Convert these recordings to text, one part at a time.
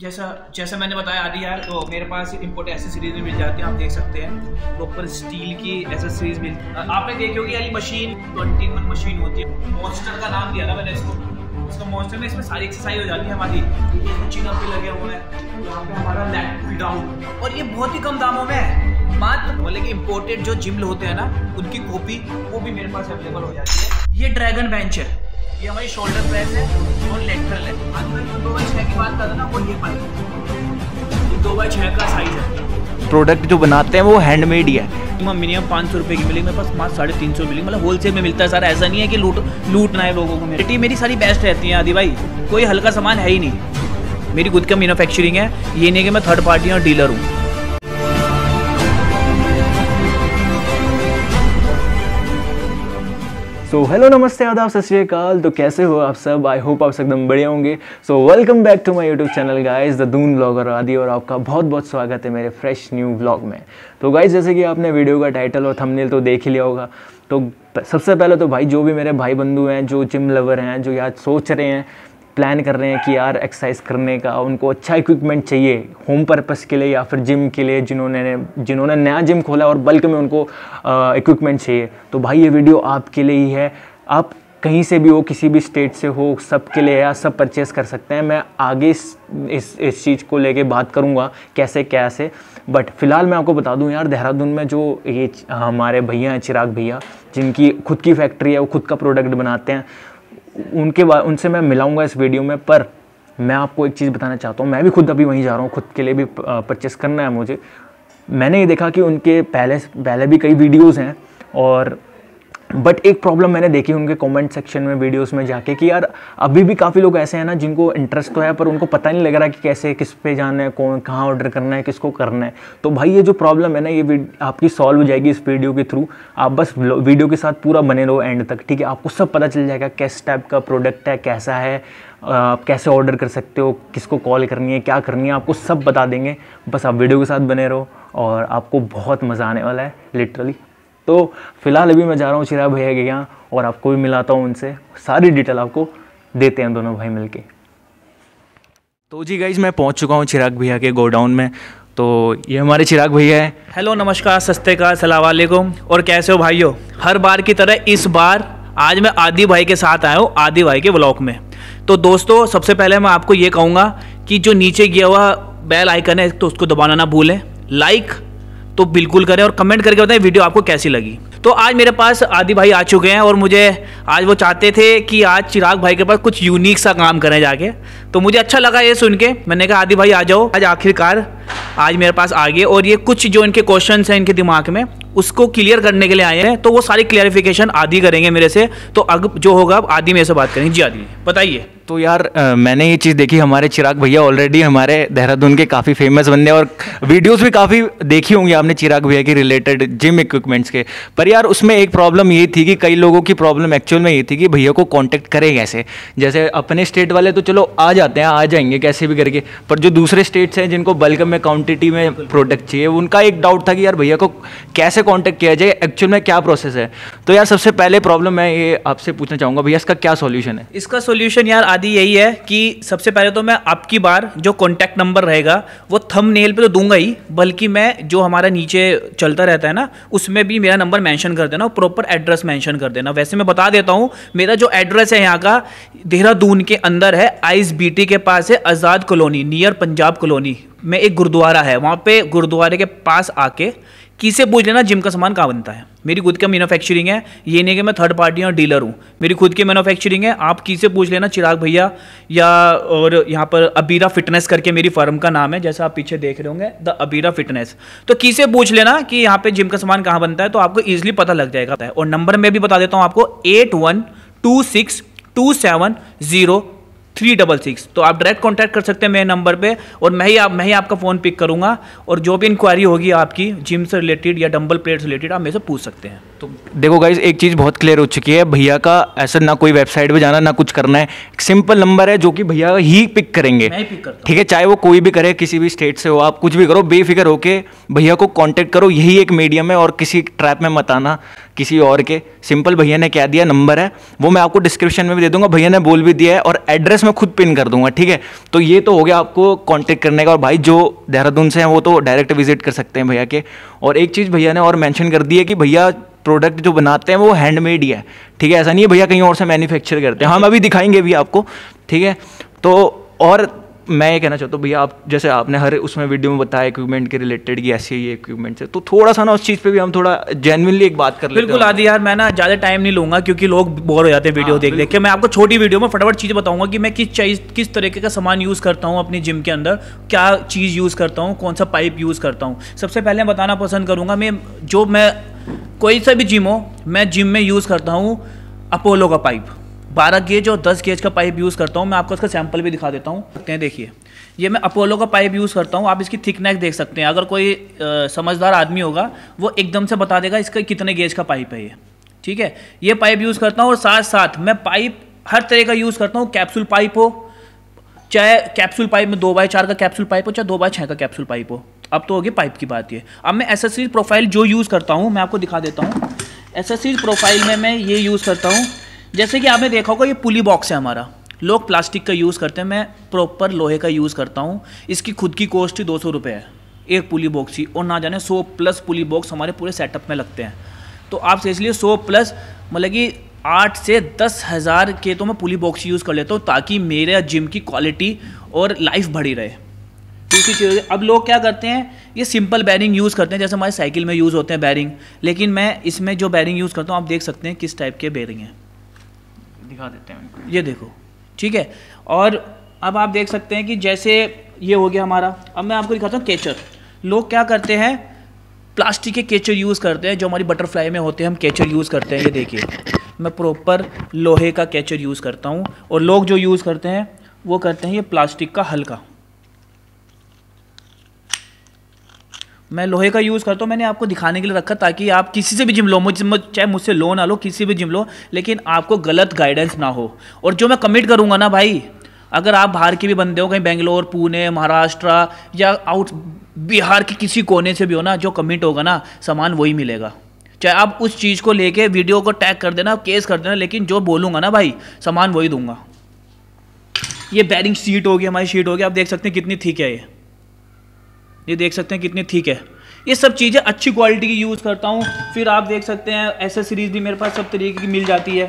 जैसा मैंने बताया आदि यार, तो मेरे पास इम्पोर्ट एसेसरीज भी मिल जाती है, आप देख सकते हैं प्रॉपर स्टील की एसेसरीज मिल। आपने देखी होगी यार मशीन 21 मशीन होती है, मॉन्स्टर का नाम दिया था मैंने इसको, उसका मॉन्स्टर में इसमें सारी एक्सरसाइज हो जाती है हमारी। ये चिनअप भी लगे हुए हैं, यहाँ पे हमारा लैग पुल डाउन, और ये बहुत ही कम दामों में है, मात्र मतलब कि इम्पोर्टेड जो जिम होते हैं ना उनकी कॉपी वो भी मेरे पास अवेलेबल हो जाती है। ये ड्रैगन बेंच है, ये हमारी शोल्डर प्रेस है और लेटरल है। आज की बात करते ना वो ये पाई 2x6 का साइज है। प्रोडक्ट जो बनाते हैं वो हैंडमेड ही है। मिनिमम 500 रुपये की मिलेगी, मेरे पास मात्र 350 मिलेगी, मतलब होलसेल में मिलता है सारा। ऐसा नहीं है कि लूटना है लोगों को। क्वालिटी मेरी सारी बेस्ट रहती है आदि भाई, कोई हल्का सामान है ही नहीं। मेरी खुद का मैन्युफैक्चरिंग है, ये नहीं कि मैं थर्ड पार्टी और डीलर हूँ। सो हेलो नमस्ते आदाब सत श्री अकाल, तो कैसे हो आप सब? आई होप आप सब एकदम बढ़िया होंगे। So welcome back to my YouTube channel guys the Doon vlogger आदि, और आपका बहुत बहुत स्वागत है मेरे फ्रेश न्यू व्लॉग में। तो गाइस जैसे कि आपने वीडियो का टाइटल और थंबनेल तो देख ही लिया होगा, तो सबसे पहले तो भाई जो भी मेरे भाई बंधु हैं जो जिम लवर हैं, जो यार सोच रहे हैं प्लान कर रहे हैं कि यार एक्सरसाइज करने का, उनको अच्छा इक्विपमेंट चाहिए होम पर्पस के लिए या फिर जिम के लिए, जिन्होंने नया जिम खोला और बल्क में उनको इक्विपमेंट चाहिए, तो भाई ये वीडियो आपके लिए ही है। आप कहीं से भी हो, किसी भी स्टेट से हो, सबके लिए या सब परचेस कर सकते हैं। मैं आगे इस चीज़ को लेके बात करूँगा कैसे कैसे, बट फिलहाल मैं आपको बता दूं यार, देहरादून में जो ये हमारे भैया हैं चिराग भैया, जिनकी खुद की फैक्ट्री है, वो खुद का प्रोडक्ट बनाते हैं, उनसे मैं मिलाऊंगा इस वीडियो में। पर मैं आपको एक चीज़ बताना चाहता हूँ, मैं भी खुद अभी वहीं जा रहा हूँ, खुद के लिए भी परचेस करना है मुझे। मैंने ये देखा कि उनके पहले भी कई वीडियोस हैं, और बट एक प्रॉब्लम मैंने देखी उनके कमेंट सेक्शन में वीडियोस में जाके कि यार अभी भी काफ़ी लोग ऐसे हैं ना जिनको इंटरेस्ट तो है पर उनको पता नहीं लग रहा कि कैसे, किस पे जाना है, कौन कहाँ ऑर्डर करना है, किसको करना है। तो भाई ये जो प्रॉब्लम है ना ये आपकी सॉल्व हो जाएगी इस वीडियो के थ्रू। आप बस वीडियो के साथ पूरा बने रहो एंड तक, ठीक है? आपको सब पता चल जाएगा किस टाइप का प्रोडक्ट है, कैसा है, आप कैसे ऑर्डर कर सकते हो, किसको कॉल करनी है, क्या करनी है, आपको सब बता देंगे। बस आप वीडियो के साथ बने रहो और आपको बहुत मज़ा आने वाला है लिटरली। तो फिलहाल अभी मैं जा रहा हूँ चिराग भैया के यहाँ, और आपको भी मिलाता हूँ उनसे, सारी डिटेल आपको देते हैं दोनों भाई मिलके। तो जी गाइज मैं पहुँच चुका हूँ चिराग भैया के गोडाउन में। तो ये हमारे चिराग भैया हैं। हेलो नमस्कार सस्ते का अस्सलाम वालेकुम, और कैसे हो भाइयों? हर बार की तरह इस बार आज मैं आदि भाई के साथ आया हूँ आदि भाई के ब्लॉग में। तो दोस्तों सबसे पहले मैं आपको ये कहूँगा कि जो नीचे गया हुआ बेल आइकन है तो उसको दबाना ना भूलें, लाइक तो बिल्कुल करें और कमेंट करके बताएं वीडियो आपको कैसी लगी। तो आज मेरे पास आदि भाई आ चुके हैं, और मुझे आज वो चाहते थे कि आज चिराग भाई के पास कुछ यूनिक सा काम करें जाके, तो मुझे अच्छा लगा ये सुन के। मैंने कहा आदि भाई आ जाओ, आज आखिरकार आज मेरे पास आ गए, और ये कुछ जो इनके क्वेश्चंस हैं इनके दिमाग में उसको क्लियर करने के लिए आए हैं, तो वो सारी क्लियरिफिकेशन आदि करेंगे मेरे से। तो अब जो होगा अब आदि मेरे से बात करेंगे। जी आदि बताइए। तो यार मैंने ये चीज़ देखी, हमारे चिराग भैया ऑलरेडी हमारे देहरादून के काफ़ी फेमस बंदे, और वीडियोस भी काफ़ी देखी होंगी आपने चिराग भैया के रिलेटेड जिम इक्विपमेंट्स के। पर यार उसमें एक प्रॉब्लम ये थी कि कई लोगों की प्रॉब्लम एक्चुअल में ये थी कि भैया को कॉन्टैक्ट करें कैसे। जैसे अपने स्टेट वाले तो चलो आ जाते हैं, आ जाएंगे कैसे भी करके, पर जो दूसरे स्टेट्स हैं जिनको बल्क में क्वान्टिटी में प्रोडक्ट चाहिए, उनका एक डाउट था कि यार भैया को कैसे कांटेक्ट किया जाए, एक्चुअल में क्या प्रोसेस है। तो यार सबसे पहले प्रॉब्लम मैं ये आपसे पूछना चाहूंगा भैया, इसका क्या सॉल्यूशन है? इसका सॉल्यूशन यार आदि यही है कि सबसे पहले तो मैं आपकी बार जो कांटेक्ट नंबर रहेगा वो थंबनेल पे तो दूंगा ही, बल्कि मैं जो हमारा नीचे चलता रहता है ना उसमें भी मेरा नंबर मेंशन कर देना, प्रॉपर एड्रेस मेंशन कर देना। वैसे मैं बता देता हूँ, मेरा जो एड्रेस है यहाँ का देहरादून के अंदर है, ISBT के पास है, Azad colony near Punjab colony में एक गुरुद्वारा है, वहाँ पे गुरुद्वारे के पास आके किसे पूछ लेना जिम का सामान कहाँ बनता है। मेरी खुद की मैन्युफैक्चरिंग है, ये नहीं कि मैं थर्ड पार्टी और डीलर हूँ, मेरी खुद की मैन्युफैक्चरिंग है। आप किसे पूछ लेना चिराग भैया या, और यहाँ पर अबीरा फिटनेस करके मेरी फर्म का नाम है, जैसा आप पीछे देख रहे होंगे द अबीरा फिटनेस, तो किसे पूछ लेना कि यहाँ पे जिम का सामान कहाँ बनता है, तो आपको ईजिली पता लग जाएगा। और नंबर मैं भी बता देता हूँ आपको 8126270366, तो आप डायरेक्ट कांटेक्ट कर सकते हैं मेरे नंबर पे, और मैं ही आपका फ़ोन पिक करूँगा, और जो भी इंक्वायरी होगी आपकी जिम से रिलेटेड या डंबल प्लेट से रिलेटेड आप मेरे से पूछ सकते हैं। तो देखो गाइज एक चीज़ बहुत क्लियर हो चुकी है, भैया का ऐसा ना कोई वेबसाइट पे जाना ना कुछ करना है, सिंपल नंबर है जो कि भैया ही पिक करेंगे, ठीक है, चाहे वो कोई भी करे, किसी भी स्टेट से हो आप, कुछ भी करो, बेफिक्र होके भैया को कॉन्टेक्ट करो, यही एक मीडियम है और किसी ट्रैप में मत आना किसी और के। सिंपल भैया ने क्या दिया नंबर है, वो मैं आपको डिस्क्रिप्शन में भी दे दूंगा, भैया ने बोल भी दिया है, और एड्रेस मैं खुद पिन कर दूंगा, ठीक है। तो ये तो हो गया आपको कॉन्टेक्ट करने का, और भाई जो देहरादून से हैं वो तो डायरेक्ट विजिट कर सकते हैं भैया के। और एक चीज़ भैया ने और मैंशन कर दी है कि भैया प्रोडक्ट जो बनाते हैं वो हैंडमेड ही है, ठीक है, ऐसा नहीं है भैया कहीं और से मैन्युफैक्चर करते हैं, हम अभी दिखाएंगे भी आपको, ठीक है। तो और मैं ये कहना चाहता हूँ भैया, आप जैसे आपने हर उसमें वीडियो में बताया इक्विपमेंट के रिलेटेड कि ऐसे ही इक्विपमेंट से, तो थोड़ा सा ना उस चीज़ पे भी हम थोड़ा जेन्युइनली एक बात कर लेते हैं। बिल्कुल आदि यार, मैं ना ज़्यादा टाइम नहीं लूँगा क्योंकि लोग बोर हो जाते हैं वीडियो देख देख के। मैं आपको छोटी वीडियो में फटाफट चीज़ बताऊँगा कि मैं किस तरीके का सामान यूज़ करता हूँ अपने जिम के अंदर, क्या चीज़ यूज़ करता हूँ, कौन सा पाइप यूज़ करता हूँ। सबसे पहले मैं बताना पसंद करूँगा, मैं कोई सा भी जिम हो, मैं जिम में यूज़ करता हूँ अपोलो का पाइप, 12 गेज और 10 गेज का पाइप यूज़ करता हूँ। मैं आपको इसका सैंपल भी दिखा देता हूँ, सकते हैं, देखिए ये मैं अपोलो का पाइप यूज़ करता हूँ। आप इसकी थिकनेस देख सकते हैं, अगर कोई समझदार आदमी होगा वो एकदम से बता देगा इसका कितने गेज का पाइप है ये, ठीक है। ये पाइप यूज़ करता हूँ और साथ साथ मैं पाइप हर तरह का यूज़ करता हूँ, कैप्सूल पाइप हो, चाहे कैप्सूल पाइप में 2x4 का कैप्सूल पाइप हो, चाहे 2x6 का कैप्सूल पाइप हो। अब तो होगी पाइप की बात ये। अब मैं एसेसरीज प्रोफाइल जो यूज़ करता हूँ मैं आपको दिखा देता हूँ। एसेसरीज प्रोफाइल में मैं ये यूज़ करता हूँ, जैसे कि आपने देखा होगा ये पुली बॉक्स है हमारा, लोग प्लास्टिक का यूज़ करते हैं, मैं प्रॉपर लोहे का यूज़ करता हूँ। इसकी खुद की कॉस्ट ही 200 रुपये है एक पुली बॉक्स ही, और ना जाने 100+ पुली बॉक्स हमारे पूरे सेटअप में लगते हैं। तो आपसे इसलिए 100+ मतलब कि 8 से 10 हज़ार के तो मैं पुली बॉक्स यूज़ कर लेता हूँ, ताकि मेरे जिम की क्वालिटी और लाइफ बढ़ी रहे। दूसरी चीज़, अब लोग क्या करते हैं, ये सिंपल बैरिंग यूज़ करते हैं, जैसे हमारे साइकिल में यूज़ होते हैं बैरिंग, लेकिन मैं इसमें जो बैरिंग यूज़ करता हूँ आप देख सकते हैं किस टाइप के बैरिंग हैं, दिखा देते हैं, ये देखो, ठीक है। और अब आप देख सकते हैं कि जैसे ये हो गया हमारा। अब मैं आपको दिखाता हूँ केचर। लोग क्या करते हैं, प्लास्टिक के केचर यूज़ करते हैं, जो हमारी बटरफ्लाई में होते हैं हम केचर यूज़ करते हैं। ये देखिए मैं प्रॉपर लोहे का केचर यूज़ करता हूँ, और लोग जो यूज़ करते हैं वो करते हैं ये प्लास्टिक का हल्का। मैं लोहे का यूज़ करता हूँ, मैंने आपको दिखाने के लिए रखा ताकि आप किसी से भी जिम लो, चाहे मुझसे लो ना लो, किसी भी जिम लो, लेकिन आपको गलत गाइडेंस ना हो। और जो मैं कमिट करूँगा ना भाई, अगर आप बाहर के भी बंदे हो, कहीं बेंगलोर, पुणे, महाराष्ट्र या आउट बिहार के किसी कोने से भी हो ना, जो कमिट होगा ना सामान वही मिलेगा। चाहे आप उस चीज़ को लेके वीडियो को टैग कर देना, केस कर देना, लेकिन जो बोलूँगा ना भाई सामान वही दूंगा। ये बैरिंग सीट होगी हमारी, शीट होगी, आप देख सकते हैं कितनी ठीक है ये देख सकते हैं कितनी ठीक है। ये सब चीज़ें अच्छी क्वालिटी की यूज़ करता हूँ। फिर आप देख सकते हैं एसेसरीज भी मेरे पास सब तरीके की मिल जाती है।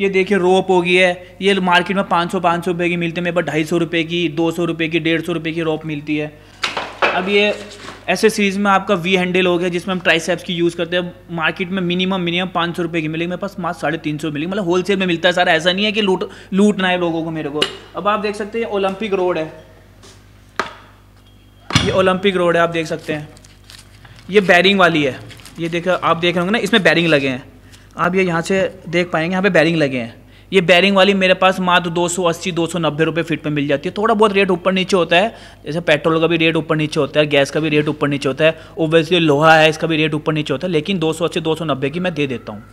ये देखिए रोप होगी है, ये मार्केट में 500 रुपये की मिलती है, मेरे पास 250 रुपये की, 200 रुपये की, 150 रुपये की रोप मिलती है। अब ये एसेसरीज में आपका वी हैंडल हो गया, जिसमें हम ट्राइसेप्स की यूज़ करते हैं, मार्केट में मिनिमम 500 रुपये की मिलेगी, मेरे पास मात्र 350 मिलेगी, मतलब होलसेल में मिलता है सारा, ऐसा नहीं है कि लूटना है लोगों को मेरे को। अब आप देख सकते हैं ओलंपिक रोड है, ये ओलंपिक रोड है, आप देख सकते हैं ये बैरिंग वाली है, ये देखो आप देख रहे होंगे ना इसमें बैरिंग लगे हैं, आप ये यहाँ से देख पाएंगे, यहाँ पे बैरिंग लगे हैं। ये बैरिंग वाली मेरे पास मात्र 280-290 रुपये फीट पे मिल जाती है। थोड़ा बहुत रेट ऊपर नीचे होता है, जैसे पेट्रोल का भी रेट ऊपर नीचे होता है, गैस का भी रेट ऊपर नीचे होता है, ओब्वियसली लोहा है इसका भी रेट ऊपर नीचे होता है, लेकिन 280-290 की मैं दे देता हूँ,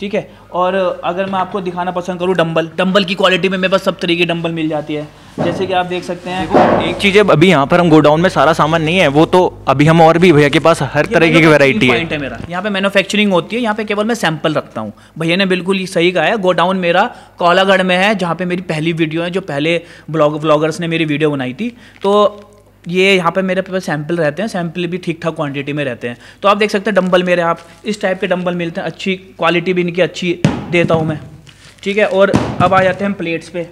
ठीक है। और अगर मैं आपको दिखाना पसंद करूँ डंबल, डंबल की क्वालिटी में मेरे पास सब तरीके की डंबल मिल जाती है, जैसे कि आप देख सकते हैं। एक चीज़ है, अभी यहाँ पर हम गोडाउन में सारा सामान नहीं है वो, तो अभी हम और भी भैया के पास हर तरह की वैरायटी है। मेरा यहाँ पे मैन्युफैक्चरिंग होती है, यहाँ पे केवल मैं सैंपल रखता हूँ। भैया ने बिल्कुल सही कहा है, गोडाउन मेरा कोलागढ़ में है, जहाँ पे मेरी पहली वीडियो है, जो पहले ब्लॉगर्स ने मेरी वीडियो बनाई थी, तो ये यहाँ पे मेरे पास सैंपल रहते हैं, सैंपल भी ठीक ठाक क्वांटिटी में रहते हैं। तो आप देख सकते हैं डंबल मेरे, आप इस टाइप के डंबल मिलते हैं, अच्छी क्वालिटी भी इनकी अच्छी देता हूँ मैं, ठीक है। और अब आ जाते हैं प्लेट्स पे,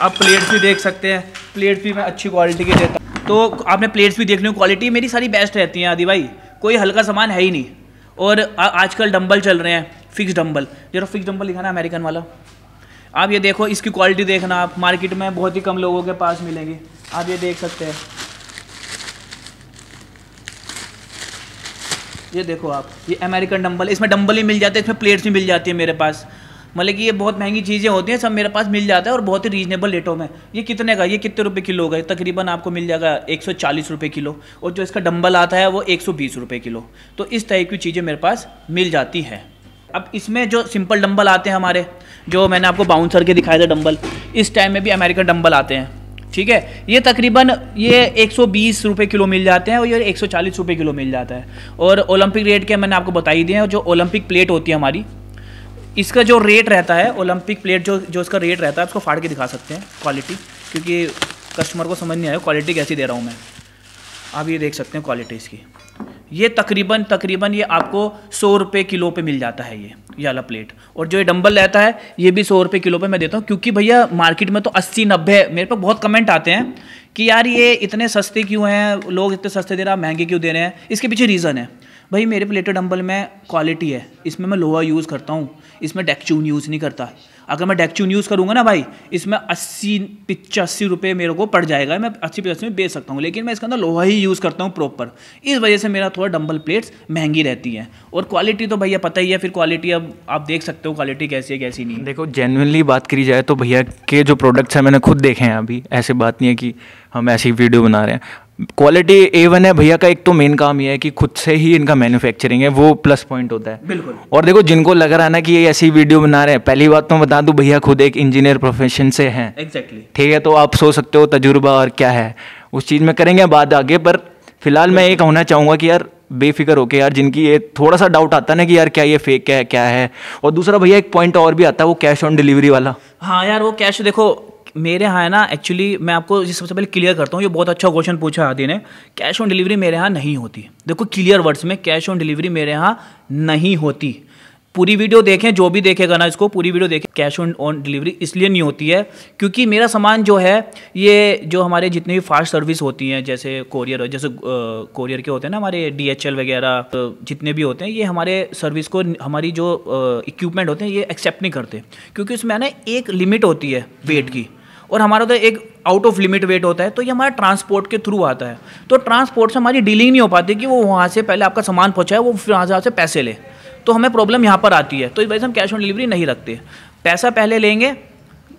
आप प्लेट्स भी देख सकते हैं, प्लेट्स भी मैं अच्छी क्वालिटी की देता हूँ। तो आपने प्लेट्स भी देख ली, क्वालिटी मेरी सारी बेस्ट रहती है आदि भाई, कोई हल्का सामान है ही नहीं। और आजकल डंबल चल रहे हैं फिक्स डंबल, जरा फिक्स डंबल दिखाना अमेरिकन वाला, आप ये देखो इसकी क्वालिटी देखना, आप मार्केट में बहुत ही कम लोगों के पास मिलेंगे, आप ये देख सकते हैं, ये देखो आप, ये अमेरिकन डंबल, इसमें डंबल ही मिल जाते हैं, इसमें प्लेट्स भी मिल जाती है मेरे पास। मतलब कि ये बहुत महंगी चीज़ें होती हैं, सब मेरे पास मिल जाता है और बहुत ही रीजनेबल रेटों में। ये कितने का, ये कितने रुपए किलो होगा, तकरीबन आपको मिल जाएगा 140 रुपये किलो, और जो इसका डंबल आता है वो 120 रुपये किलो। तो इस टाइप की चीज़ें मेरे पास मिल जाती है। अब इसमें जो सिंपल डंबल आते हैं हमारे, जो मैंने आपको बाउंसर के दिखाए थे डंबल, इस टाइम में भी अमेरिकन डंबल आते हैं, ठीक है। ये तकरीबन ये 120 रुपये किलो मिल जाते हैं और ये 140 रुपये किलो मिल जाता है। और ओलंपिक रेट के मैंने आपको बता ही दिए हैं। जो ओलंपिक प्लेट होती है हमारी, इसका जो रेट रहता है, ओलंपिक प्लेट जो इसका रेट रहता है, उसको फाड़ के दिखा सकते हैं क्वालिटी, क्योंकि कस्टमर को समझ नहीं आया क्वालिटी कैसी दे रहा हूँ मैं। आप ये देख सकते हैं क्वालिटी इसकी। ये तकरीबन ये आपको 100 रुपये किलो पे मिल जाता है ये वाला प्लेट। और जो ये डंबल रहता है ये भी 100 रुपये किलो पे मैं देता हूँ, क्योंकि भैया मार्केट में तो 80-90। मेरे पे बहुत कमेंट आते हैं कि यार ये इतने सस्ते क्यों हैं, लोग इतने सस्ते दे रहे हैं, महंगे क्यों दे रहे हैं। इसके पीछे रीज़न है भाई, मेरे प्लेटेड डंबल में क्वालिटी है, इसमें मैं लोहा यूज़ करता हूँ, इसमें डेक्चून यूज़ नहीं करता। अगर मैं डेक्चून यूज़ करूँगा ना भाई, इसमें 80-85 रुपये मेरे को पड़ जाएगा, मैं 80-85 में बेच सकता हूँ, लेकिन मैं इसके अंदर लोहा ही यूज़ करता हूँ प्रॉपर। इस वजह से मेरा थोड़ा डंबल प्लेट्स महंगी रहती हैं। और क्वालिटी तो भैया पता ही है, फिर क्वालिटी अब आप देख सकते हो क्वालिटी कैसी है कैसी नहीं। देखो जेन्युइनली बात करी जाए तो भैया के जो प्रोडक्ट्स हैं मैंने खुद देखे हैं, अभी ऐसी बात नहीं है कि हम ऐसी वीडियो बना रहे हैं। क्वालिटी A1 है भैया का। एक तो मेन काम ये है कि खुद से ही इनका मैन्युफैक्चरिंग है, वो प्लस पॉइंट होता है बिल्कुल। और देखो जिनको लग रहा है ना कि ये ऐसी वीडियो बना रहे हैं, पहली बात तो मैं बता दूं भैया खुद एक इंजीनियर प्रोफेशन से हैं, एग्जैक्टली ठीक है। तो आप सोच सकते हो तजुर्बा और क्या है, उस चीज़ में करेंगे बात आगे। पर फिलहाल मैं ये कहना चाहूँगा कि यार बेफिक्र होके यार, जिनकी ये थोड़ा सा डाउट आता है ना कि यार क्या ये फेक है क्या है। और दूसरा भैया एक पॉइंट और भी आता है, वो कैश ऑन डिलीवरी वाला। हाँ यार वो कैश, देखो मेरे यहाँ है ना, एक्चुअली मैं आपको ये सबसे पहले क्लियर करता हूँ, ये बहुत अच्छा क्वेश्चन पूछा आदि ने। कैश ऑन डिलीवरी मेरे यहाँ नहीं होती। देखो क्लियर वर्ड्स में, कैश ऑन डिलीवरी मेरे यहाँ नहीं होती। पूरी वीडियो देखें, जो भी देखेगा ना इसको पूरी वीडियो देखें। कैश ऑन डिलीवरी इसलिए नहीं होती है क्योंकि मेरा सामान जो है, ये जो हमारे जितने भी फास्ट सर्विस होती हैं, जैसे कोरियर, जैसे कोरियर के होते हैं ना हमारे DHL वगैरह, जितने भी होते हैं, ये हमारे सर्विस को, हमारी जो इक्विपमेंट होते हैं, ये एक्सेप्ट नहीं करते, क्योंकि उसमें ना एक लिमिट होती है वेट की, और हमारा तो एक आउट ऑफ लिमिट वेट होता है। तो ये हमारा ट्रांसपोर्ट के थ्रू आता है, तो ट्रांसपोर्ट से हमारी डीलिंग नहीं हो पाती कि वो वहाँ से पहले आपका सामान पहुँचाए, वो फिर वहाँ से आपसे पैसे ले। तो हमें प्रॉब्लम यहाँ पर आती है। तो इस वजह से हम कैश ऑन डिलीवरी नहीं रखते। पैसा पहले लेंगे,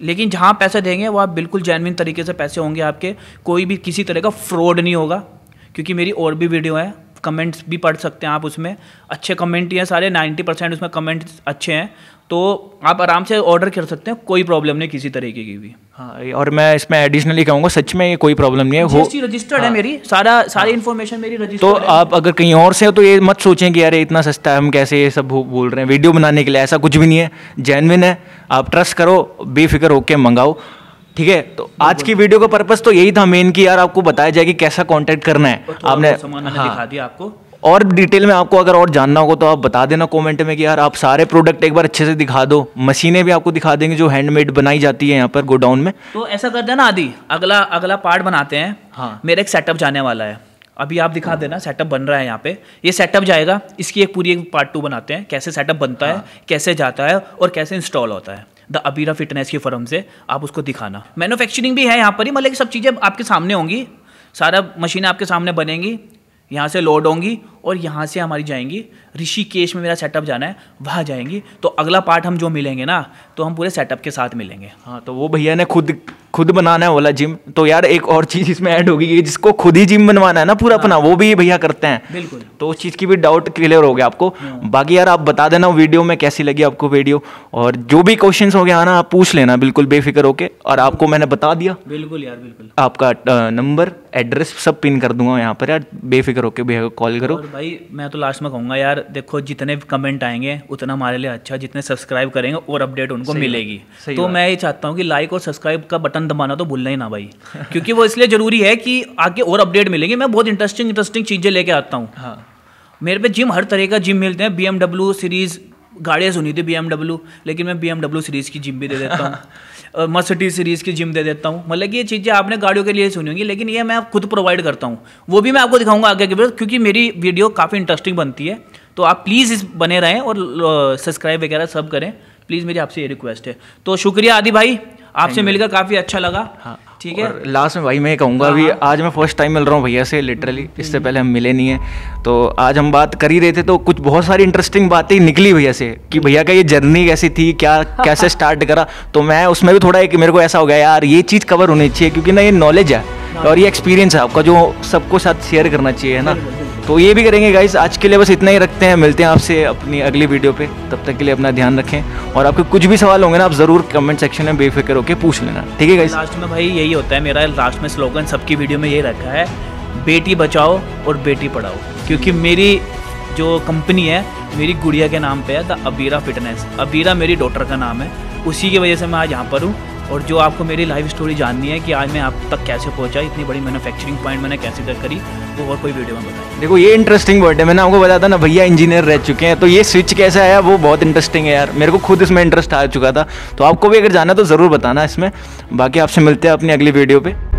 लेकिन जहाँ पैसे देंगे वो आप बिल्कुल जेन्युइन तरीके से पैसे होंगे आपके, कोई भी किसी तरह का फ्रॉड नहीं होगा। क्योंकि मेरी और भी वीडियो है, कमेंट्स भी पढ़ सकते हैं आप, उसमें अच्छे कमेंट ही हैं सारे, 90% उसमें कमेंट्स अच्छे हैं। तो आप आराम से ऑर्डर कर सकते हैं, कोई प्रॉब्लम नहीं किसी तरीके की भी। हाँ, और मैं इसमें एडिशनली कहूँगा सच में ये कोई प्रॉब्लम नहीं है, वो रजिस्टर्ड है मेरी, सारी इन्फॉर्मेशन मेरी रजिस्टर्ड है। तो आप अगर कहीं और से हो तो ये मत सोचें कि यार इतना सस्ता है, हम कैसे ये सब बोल रहे हैं वीडियो बनाने के लिए। ऐसा कुछ भी नहीं है, जेन्युइन है, आप ट्रस्ट करो, बेफिक्र होकर मंगाओ, ठीक है। तो आज की वीडियो का पर्पस तो यही था मेन, कि यार आपको बताया जाए कि कैसा कॉन्टेक्ट करना है। आपने सामान दिखा दिया आपको, और डिटेल में आपको अगर और जानना होगा तो आप बता देना कमेंट में कि यार आप सारे प्रोडक्ट एक बार अच्छे से दिखा दो। मशीनें भी आपको दिखा देंगे जो हैंडमेड बनाई जाती है यहाँ पर गोडाउन में। तो ऐसा करते हैं ना आदि, अगला पार्ट बनाते हैं। हाँ, मेरा एक सेटअप जाने वाला है, अभी आप दिखा देना, सेटअप बन रहा है यहाँ पे, ये सेटअप जाएगा, इसकी एक पूरी एक पार्ट 2 बनाते हैं, कैसे सेटअप बनता है, कैसे जाता है और कैसे इंस्टॉल होता है द अबीरा फिटनेस की फर्म से। आप उसको दिखाना, मैन्युफैक्चरिंग भी है यहाँ पर ही, मतलब सब चीज़ें आपके सामने होंगी, सारा मशीन आपके सामने बनेंगी, यहाँ से लोड होंगी और यहाँ से हमारी जाएंगी ऋषिकेश में, मेरा सेटअप जाना है, वहाँ जाएंगी। तो अगला पार्ट हम जो मिलेंगे ना, तो हम पूरे सेटअप के साथ मिलेंगे। हाँ, तो वो भैया ने खुद बनाना है वाला जिम। तो यार एक और चीज़ इसमें ऐड होगी कि जिसको खुद ही जिम बनवाना है ना पूरा अपना, वो भी भैया करते हैं बिल्कुल। तो उस चीज़ की भी डाउट क्लियर हो गया आपको। बाकी यार आप बता देना वीडियो में कैसी लगी आपको वीडियो, और जो भी क्वेश्चन हो गया ना आप पूछ लेना बिल्कुल बेफिक्र होके। और आपको मैंने बता दिया बिल्कुल यार, बिल्कुल आपका नंबर एड्रेस सब पिन कर दूंगा यहाँ पर यार, बेफिक्र होके भैया कॉल करो। भाई मैं तो लास्ट में कहूँगा यार, देखो जितने कमेंट आएंगे उतना हमारे लिए अच्छा, जितने सब्सक्राइब करेंगे और अपडेट उनको मिलेगी। तो मैं ये चाहता हूँ कि लाइक और सब्सक्राइब का बटन दबाना तो भूलना ही ना भाई क्योंकि वो इसलिए ज़रूरी है कि आगे और अपडेट मिलेंगे। मैं बहुत इंटरेस्टिंग चीज़ें लेके आता हूँ। हाँ, मेरे पे जिम, हर तरह का जिम मिलते हैं, BMW सीरीज़ गाड़ियाँ सुनी थी BMW, लेकिन मैं BMW सीरीज़ की जिम भी दे देता हूँ और मर्सिडीज सीरीज़ की जिम दे देता हूँ। मतलब ये चीज़ें आपने गाड़ियों के लिए सुनी होंगी, लेकिन ये मैं खुद प्रोवाइड करता हूँ, वो भी मैं आपको दिखाऊंगा आगे के वीडियो, क्योंकि मेरी वीडियो काफ़ी इंटरेस्टिंग बनती है। तो आप प्लीज़ इस बने रहें और सब्सक्राइब वगैरह सब करें, प्लीज़ मेरी आपसे ये रिक्वेस्ट है। तो शुक्रिया आदि भाई, आपसे मिलकर काफ़ी अच्छा लगा। हाँ, ठीक है। लास्ट में भाई मैं कहूँगा अभी आज मैं फर्स्ट टाइम मिल रहा हूँ भैया से, लिटरली इससे पहले हम मिले नहीं है। तो आज हम बात कर ही रहे थे तो कुछ बहुत सारी इंटरेस्टिंग बातें निकली भैया से कि भैया का ये जर्नी कैसी थी, क्या कैसे स्टार्ट करा। तो मैं उसमें भी थोड़ा एक मेरे को ऐसा हो गया यार ये चीज़ कवर होनी चाहिए क्योंकि ना ये नॉलेज है और ये एक्सपीरियंस है आपका जो सबको साथ शेयर करना चाहिए, है ना। तो ये भी करेंगे गाइस, आज के लिए बस इतना ही रखते हैं, मिलते हैं आपसे अपनी अगली वीडियो पे। तब तक के लिए अपना ध्यान रखें और आपके कुछ भी सवाल होंगे ना आप ज़रूर कमेंट सेक्शन में बेफिक्र होकर पूछ लेना, ठीक है गाइस। लास्ट में भाई यही होता है मेरा, लास्ट में स्लोगन सबकी वीडियो में यही रखा है, बेटी बचाओ और बेटी पढ़ाओ। क्योंकि मेरी जो कंपनी है मेरी गुड़िया के नाम पर है, द अबीरा फिटनेस। अबीरा मेरी डॉटर का नाम है, उसी की वजह से मैं आज यहाँ पर हूँ। और जो आपको मेरी लाइफ स्टोरी जाननी है कि आज मैं आप तक कैसे पहुंचा, इतनी बड़ी मैन्युफैक्चरिंग पॉइंट मैंने कैसे तक करी, वो और कोई वीडियो में बताएं। देखो ये इंटरेस्टिंग वर्ड है, मैंने आपको बताया था ना भैया इंजीनियर रह चुके हैं, तो ये स्विच कैसा आया वो बहुत इंटरेस्टिंग है यार, मेरे को खुद इसमें इंटरेस्ट आ चुका था। तो आपको भी अगर जाना तो ज़रूर बताना इसमें। बाकी आपसे मिलते हैं अपनी अगली वीडियो पर।